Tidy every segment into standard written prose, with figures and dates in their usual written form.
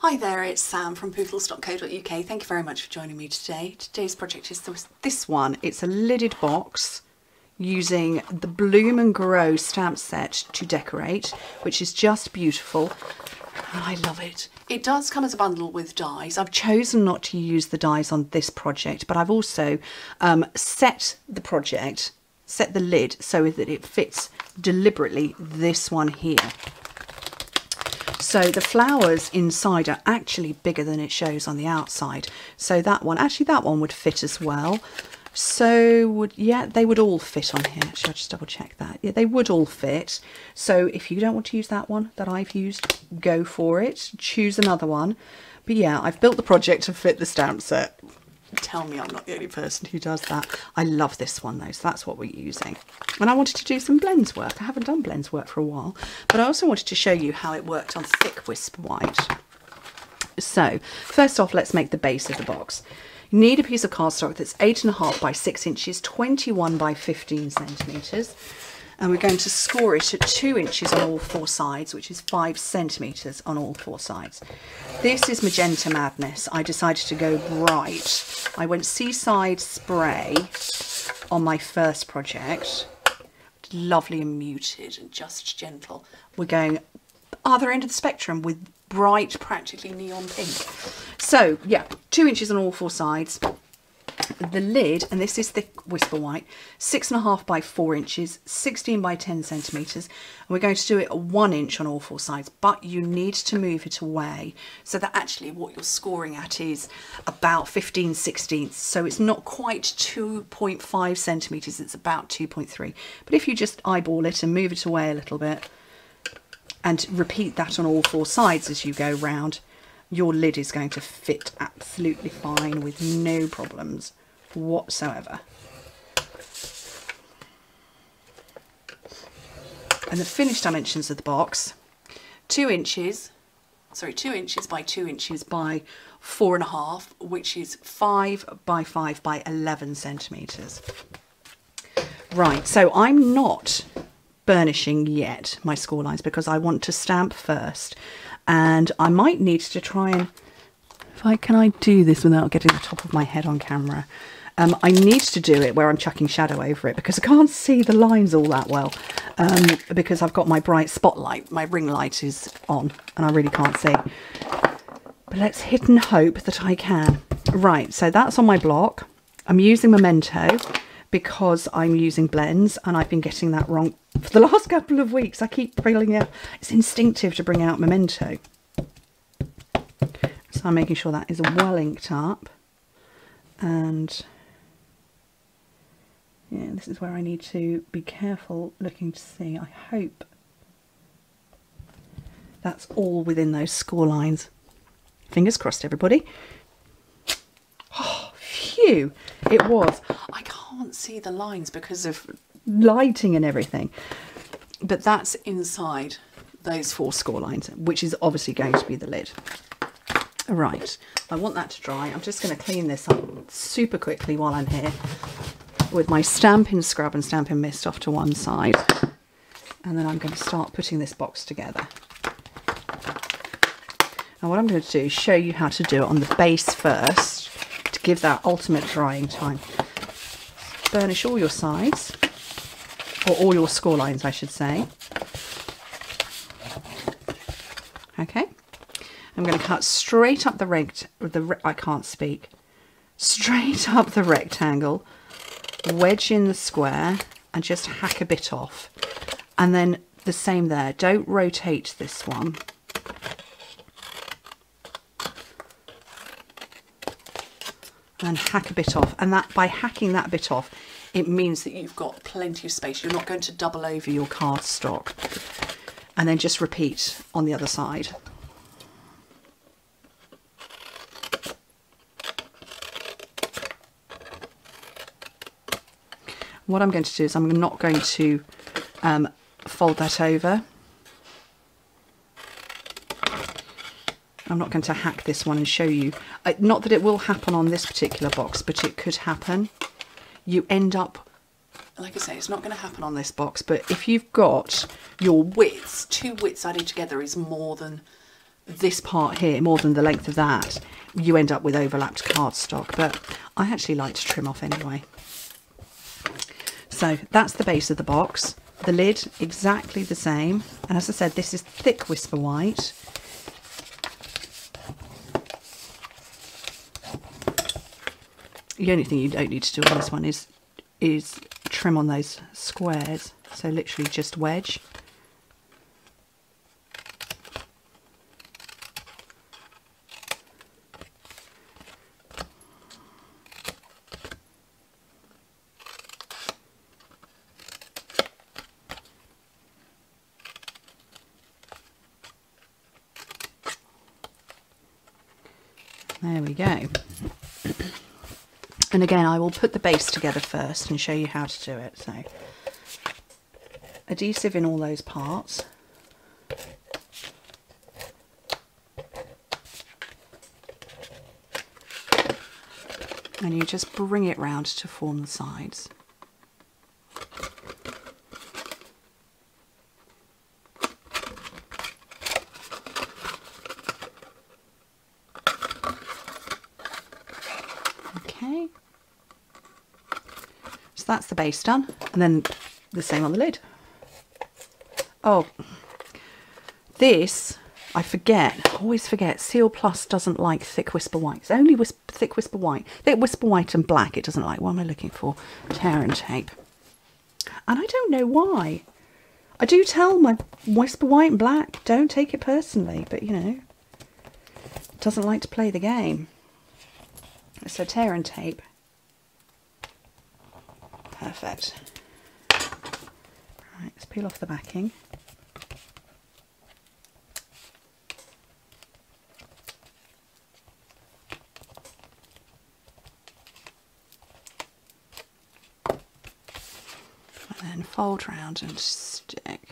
Hi there, it's Sam from Poodles.co.uk. Thank you very much for joining me today. Today's project is this one. It's a lidded box using the Bloom and Grow stamp set to decorate, which is just beautiful. I love it. It does come as a bundle with dies. I've chosen not to use the dies on this project, but I've also set the lid so that it fits deliberately this one here. So the flowers inside are actually bigger than it shows on the outside. So that one would fit as well. So they would all fit on here. Should I just double check that? Yeah, they would all fit. So if you don't want to use that one that I've used, go for it. Choose another one. But yeah, I've built the project to fit the stamp set. Tell me I'm not the only person who does that. I love this one though, so that's what we're using. And I wanted to do some blends work. I haven't done blends work for a while, but I also wanted to show you how it worked on Thick Whisper White. So first off, let's make the base of the box. You need a piece of cardstock that's 8.5 by 6 inches, 21 by 15 centimetres. And we're going to score it at 2 inches on all four sides, which is 5 centimetres on all four sides. This is Magenta Madness. I decided to go bright. I went Seaside Spray on my first project. Lovely and muted and just gentle. We're going other end of the spectrum with bright, practically neon pink. So yeah, 2 inches on all four sides. The lid, and this is Thick Whisper White, 6.5 by 4 inches, 16 by 10 centimetres. And we're going to do it 1 inch on all four sides, but you need to move it away so that actually what you're scoring at is about 15 sixteenths. So it's not quite 2.5 centimetres, it's about 2.3. But if you just eyeball it and move it away a little bit and repeat that on all four sides as you go round, your lid is going to fit absolutely fine with no problems whatsoever. And the finished dimensions of the box, 2 inches by 2 inches by 4.5, which is 5 by 5 by 11 centimetres. Right, so I'm not burnishing yet my score lines because I want to stamp first, and I might need to try and, can I do this without getting the top of my head on camera? I need to do it where I'm chucking shadow over it because I can't see the lines all that well, because I've got my bright spotlight, my ring light is on and I really can't see. But let's hit and hope that I can. Right, so that's on my block. I'm using Memento because I'm using blends and I've been getting that wrong for the last couple of weeks. I keep bringing out, it's instinctive to bring out Memento. So I'm making sure that is well inked up. And yeah, this is where I need to be careful looking to see. I hope that's all within those score lines. Fingers crossed, everybody. Oh, phew, it was. I can't see the lines because of lighting and everything, but that's inside those four score lines, which is obviously going to be the lid. Right, I want that to dry. I'm just going to clean this up super quickly while I'm here with my Stampin' Scrub and Stampin' Mist off to one side, and then I'm going to start putting this box together. And what I'm going to do is show you how to do it on the base first to give that ultimate drying time. Burnish all your sides, or all your score lines I should say. Okay, I'm going to cut straight up the straight up the rectangle, wedge in the square and just hack a bit off, and then the same there. Don't rotate this one. And hack a bit off, and that, by hacking that bit off, it means that you've got plenty of space. You're not going to double over your cardstock. And then just repeat on the other side. What I'm going to do is I'm not going to fold that over. I'm not going to hack this one and show you. Not that it will happen on this particular box, but it could happen. You end up, like I say, it's not going to happen on this box, but if you've got your widths, two widths added together is more than this part here more than the length of that, you end up with overlapped cardstock, but I actually like to trim off anyway. So that's the base of the box. The lid, exactly the same. And as I said, this is thick Whisper White. The only thing you don't need to do on this one is trim on those squares. So literally just wedge. There we go. And again, I will put the base together first and show you how to do it. So, adhesive in all those parts. And you just bring it round to form the sides. That's the base done, and then the same on the lid. Oh, this I forget, always forget, Seal Plus doesn't like thick Whisper White. It's only thick Whisper White. Thick Whisper White and black it doesn't like. What am I looking for? Tear and Tape. And I don't know why. I do tell my Whisper White and black, don't take it personally, but you know, it doesn't like to play the game. So Tear and Tape. Perfect. Right, let's peel off the backing. And then fold round and stick.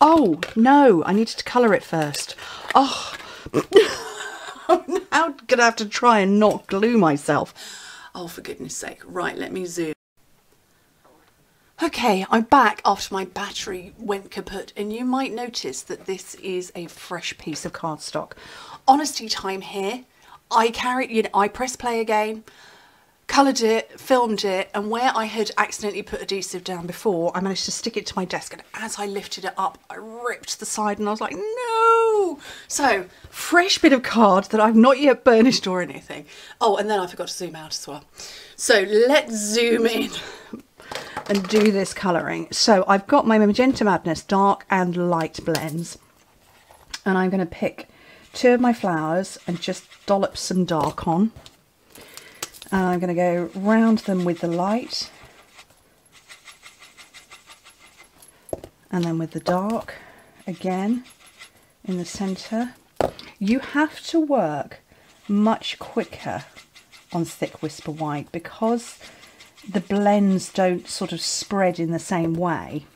Oh, no, I needed to colour it first. Oh, I'm gonna have to try and not glue myself. Oh, for goodness sake. Right, let me zoom. Okay, I'm back after my battery went kaput, and you might notice that this is a fresh piece of cardstock. Honesty time here. I carried, you know, I press play again, coloured it, filmed it, and where I had accidentally put adhesive down before, I managed to stick it to my desk, and as I lifted it up, I ripped the side and I was like, no! So, fresh bit of card that I've not yet burnished or anything. Oh, and then I forgot to zoom out as well. So let's zoom in and do this colouring. So I've got my Magenta Madness dark and light blends, and I'm going to pick two of my flowers and just dollop some dark on, and I'm going to go round them with the light and then with the dark again in the centre. You have to work much quicker on thick Whisper White because the blends don't sort of spread in the same way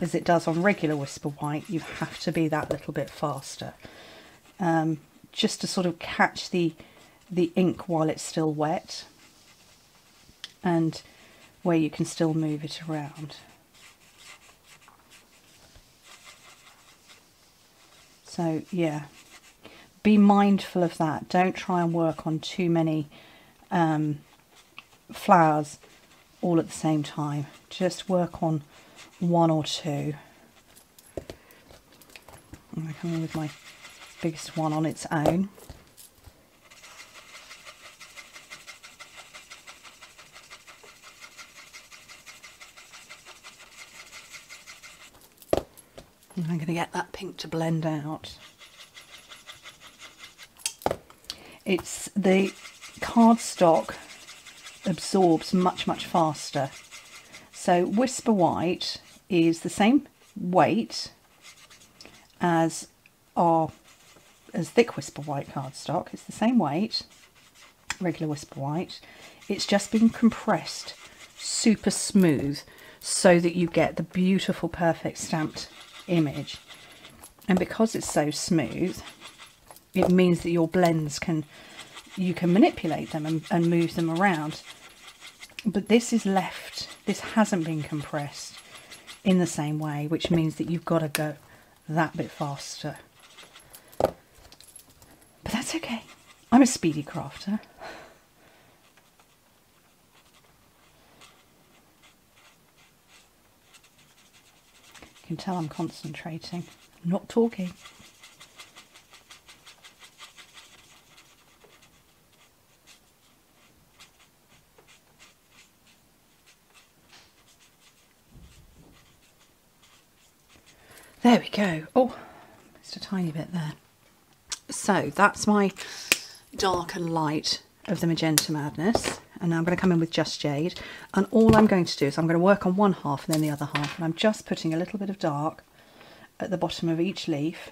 as it does on regular Whisper White. You have to be that little bit faster just to sort of catch the ink while it's still wet and where you can still move it around. So yeah, be mindful of that. Don't try and work on too many flowers all at the same time. Just work on one or two. I'm going to come in with my biggest one on its own. I'm going to get that pink to blend out. It's the cardstock absorbs much, much faster. So Whisper White is the same weight as thick Whisper White cardstock. It's the same weight, regular Whisper White. It's just been compressed super smooth so that you get the beautiful, perfect stamped image, and because it's so smooth it means that your blends you can manipulate them and move them around, but this hasn't been compressed in the same way, which means that you've got to go that bit faster. But that's okay. I'm a speedy crafter. You can tell I'm concentrating, I'm not talking. There we go. Oh, just a tiny bit there. So that's my dark and light of the Magenta Madness. And now I'm going to come in with just Jade. And all I'm going to do is I'm going to work on one half and then the other half. And I'm just putting a little bit of dark at the bottom of each leaf.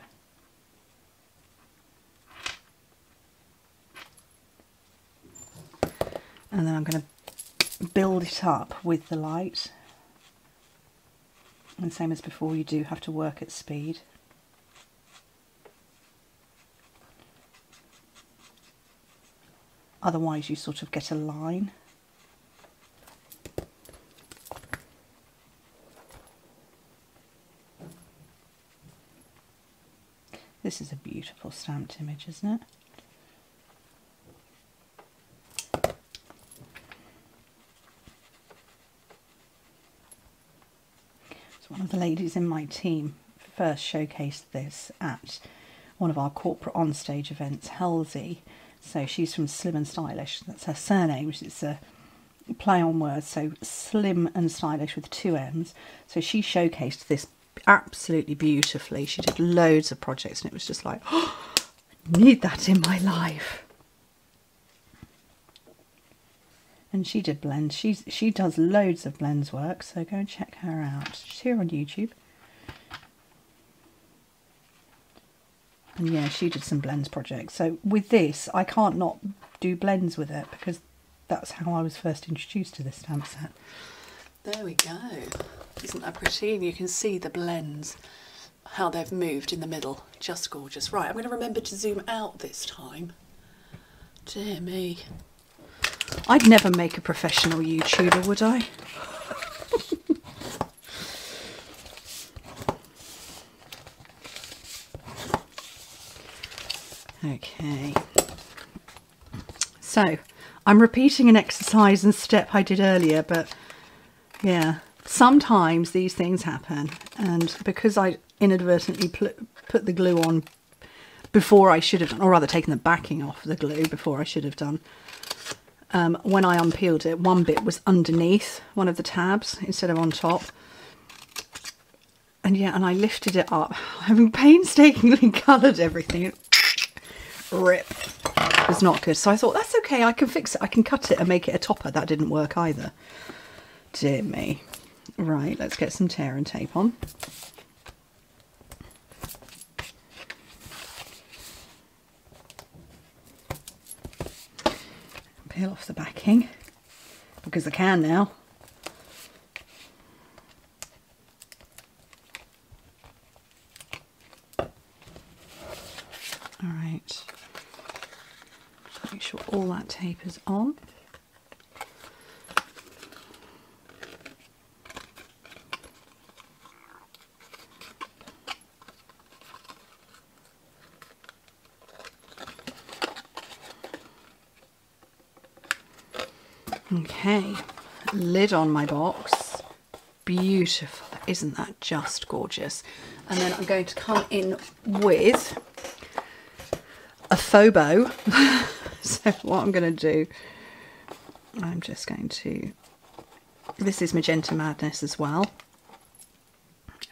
And then I'm going to build it up with the light. And same as before, you do have to work at speed. Otherwise you sort of get a line. This is a beautiful stamped image, isn't it? One of the ladies in my team first showcased this at one of our corporate onstage events, Halsey. So she's from Slim and Stylish, that's her surname. It's a play on words, so Slim and Stylish with two M's. So she showcased this absolutely beautifully. She did loads of projects and it was just like, oh, I need that in my life. And she did blends. She does loads of blends work, so go and check her out. She's here on YouTube. And yeah, she did some blends projects. So with this, I can't not do blends with it because that's how I was first introduced to this stamp set. There we go. Isn't that pretty? And you can see the blends, how they've moved in the middle. Just gorgeous. Right, I'm going to remember to zoom out this time. Dear me. I'd never make a professional YouTuber, would I? Okay. So, I'm repeating an exercise and step I did earlier, but yeah, sometimes these things happen. And because I inadvertently put the glue on before I should have done, or rather taken the backing off the glue before I should have done, when I unpeeled it, one bit was underneath one of the tabs instead of on top. And yeah, and I lifted it up, having painstakingly coloured everything. Rip. It was not good. So I thought, that's okay, I can fix it. I can cut it and make it a topper. That didn't work either. Dear me. Right, let's get some tear and tape on. Peel off the backing because I can now. All right, make sure all that tape is on. Okay, lid on my box. Beautiful, isn't that just gorgeous? And then I'm going to come in with a faux bow. So what I'm going to do, I'm just going to, this is Magenta Madness as well.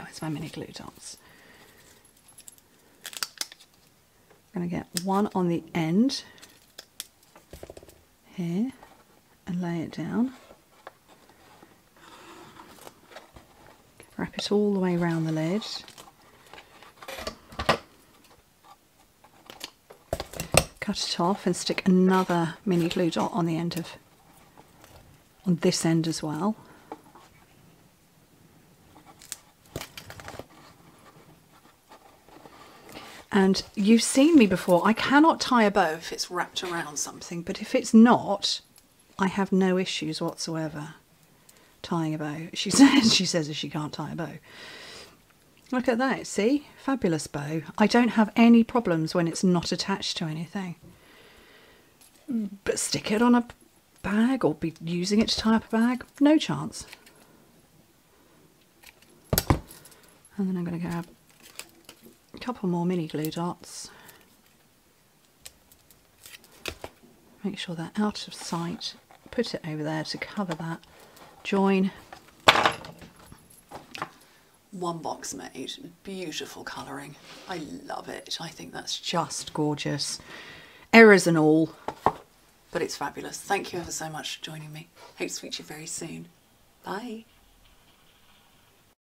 Oh, it's my mini glue dots. I'm going to get one on the end here. And lay it down. Wrap it all the way around the lid. Cut it off and stick another mini glue dot on the end of, on this end as well. And you've seen me before, I cannot tie a bow if it's wrapped around something, but if it's not, I have no issues whatsoever tying a bow. She says she can't tie a bow. Look at that, see? Fabulous bow. I don't have any problems when it's not attached to anything. But stick it on a bag or be using it to tie up a bag, no chance. And then I'm going to grab a couple more mini glue dots. Make sure they're out of sight. Put it over there to cover that. Join. One box made. Beautiful colouring. I love it. I think that's just gorgeous. Errors and all. But it's fabulous. Thank you ever so much for joining me. Hope to speak to you very soon. Bye.